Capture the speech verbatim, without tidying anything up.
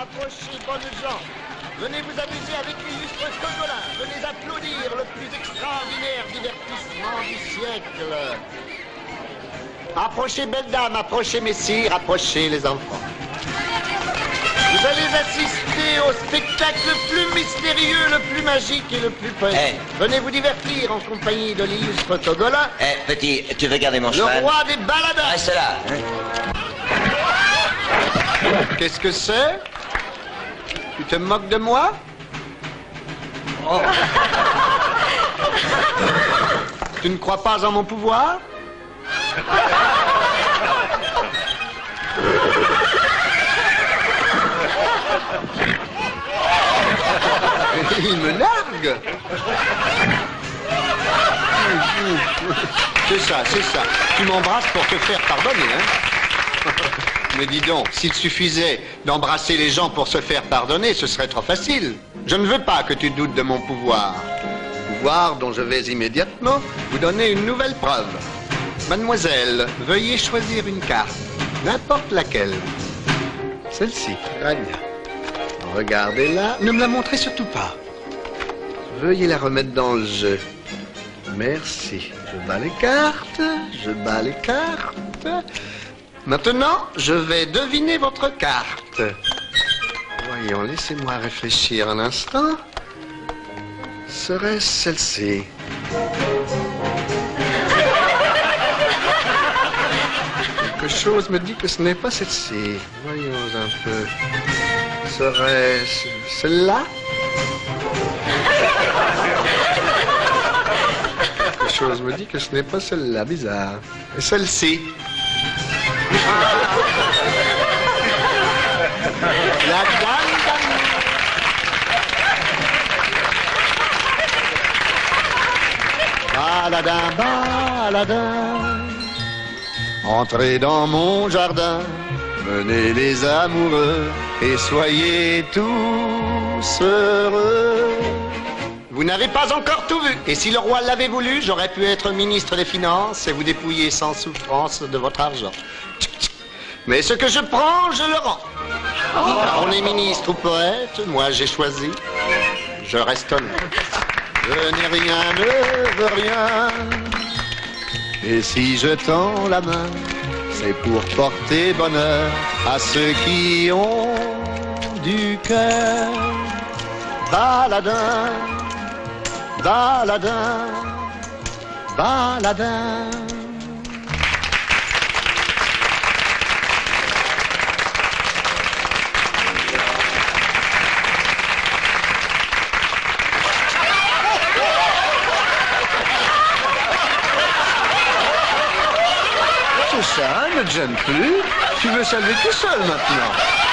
approchez, bonnes gens. Venez vous amuser avec l'illustre Togola. Venez applaudir le plus extraordinaire divertissement du siècle. Approchez, belles dames, approchez, messieurs, approchez, les enfants. Vous allez assister au spectacle le plus mystérieux, le plus magique et le plus poétique. Hey. Venez vous divertir en compagnie de l'illustre Togola. Eh, hey, petit, tu veux garder mon cheval? Le roi des baladins. Reste là. Hein? Qu'est-ce que c'est? Tu te moques de moi? Oh. Tu ne crois pas en mon pouvoir? Il me largue. C'est ça, c'est ça. Tu m'embrasses pour te faire pardonner, hein? Mais dis donc, s'il suffisait d'embrasser les gens pour se faire pardonner, ce serait trop facile. Je ne veux pas que tu doutes de mon pouvoir. Pouvoir dont je vais immédiatement vous donner une nouvelle preuve. Mademoiselle, veuillez choisir une carte, n'importe laquelle. Celle-ci, très bien. Regardez-la. Ne me la montrez surtout pas. Veuillez la remettre dans le jeu. Merci. Je bats les cartes. Je bats les cartes. Maintenant, je vais deviner votre carte. Voyons, laissez-moi réfléchir un instant. Serait-ce celle-ci? Quelque chose me dit que ce n'est pas celle-ci. Voyons un peu. Serait-ce celle-là? Quelque chose me dit que ce n'est pas celle-là, bizarre. Et celle-ci. La dame baladin, baladin, entrez dans mon jardin. Venez les amoureux et soyez tous heureux. Vous n'avez pas encore tout vu. Et si le roi l'avait voulu, j'aurais pu être ministre des Finances et vous dépouiller sans souffrance de votre argent. Mais ce que je prends, je le rends. Alors on est ministre ou poète, moi j'ai choisi. Je reste honnête. Je n'ai rien, ne veux rien. Et si je tends la main, c'est pour porter bonheur à ceux qui ont du cœur. Baladin, baladin, baladin. Ça ne gêne plus. Tu veux saluer tout seul maintenant.